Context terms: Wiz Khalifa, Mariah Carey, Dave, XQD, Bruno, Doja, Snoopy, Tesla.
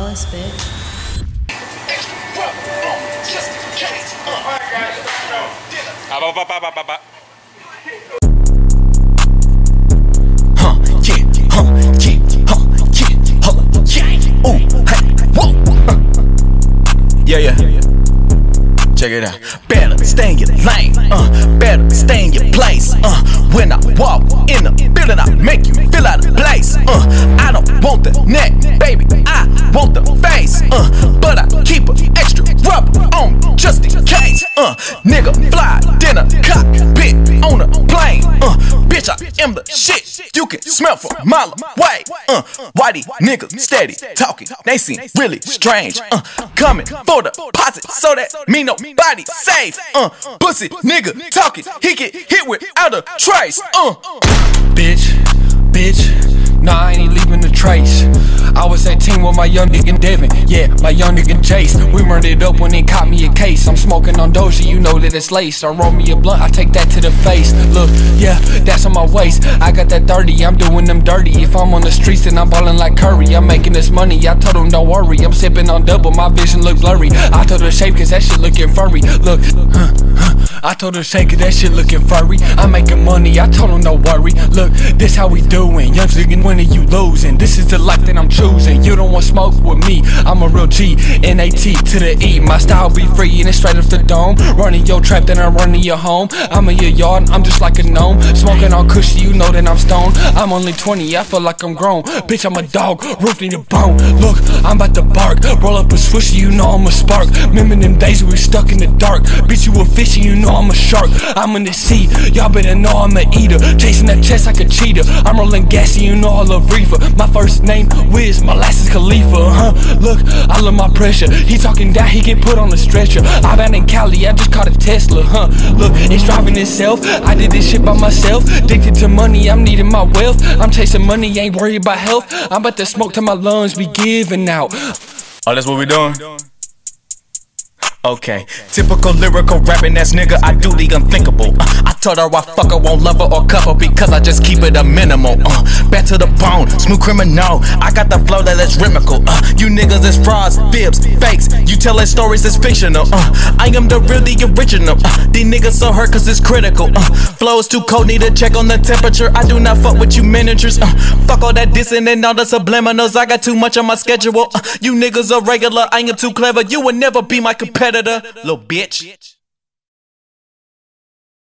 ballast, bitch. Alright, guys, let's go. Check it out. Better stay in your lane, better stay in your place. When I walk in the building, I make you feel out of place. I don't want the neck, baby, I want the face. But I keep an extra rubber on just in case. Nigga fly, then a cockpit on a plane. Bitch, I am the shit. You can smell from a mile away. Why these niggas steady talking? They seem really strange. Coming for the posit, so that me nobody safe. Pussy nigga talking, he get hit without a trace. Bitch, bitch, nah, I ain't leaving a trace. I was at team with my young nigga Devin, yeah, my young nigga Chase. We burned it up when they caught me a case. I'm smoking on Doja, you know that it's laced. I roll me a blunt, I take that to the face. Look, yeah, that's on my waist. I got that 30, I'm doing them dirty. If I'm on the streets, then I'm ballin' like Curry. I'm making this money, I told them don't worry. I'm sipping on double, my vision look blurry. I told her shave cause that shit looking furry. Look, I told her shake cause that shit looking furry. I'm making money, I told them don't worry. Look, this how we doing. Young nigga, when are you losing? This is the life that I'm choosing. You don't want smoke with me, I'm a real G, N-A-T to the E. My style be free and it's straight off the dome. Running your trap, then I'm running your home. I'm in your yard, I'm just like a gnome. Smoking on cushy, you know that I'm stoned. I'm only 20, I feel like I'm grown. Bitch, I'm a dog, roofed in your bone. Look, I'm about to bark, roll up a swishy, you know I'm a spark. Remember them days we were stuck in the dark. Bitch, you a fish and you know I'm a shark. I'm in the sea, y'all better know I'm an eater. Chasing that chest like a cheetah. I'm rolling gas and you know I love reefer. My first name Wiz, my last is Khalifa, Look, I love my pressure. He talking down, he get put on a stretcher. I been in Cali, I just caught a Tesla, Look, it's driving itself. I did this shit by myself. Addicted to money, I'm needing my wealth. I'm chasing money, ain't worried about health. I'm about to smoke till my lungs be giving out. Oh, that's what we doing? Okay, typical lyrical rapping ass nigga, I do the unthinkable. I told her I fuck her, won't love her or cuff her, because I just keep it a minimal. Back to the bone, smooth criminal. I got the flow that is rhythmical. You niggas is frauds, fibs, fakes. You telling stories that's fictional. I am the real, the original. These niggas so hurt cause it's critical. Flow is too cold, need to check on the temperature. I do not fuck with you miniatures. Fuck all that dissing and all the subliminals. I got too much on my schedule. You niggas are regular, I am too clever. You would never be my competitor. Little bitch.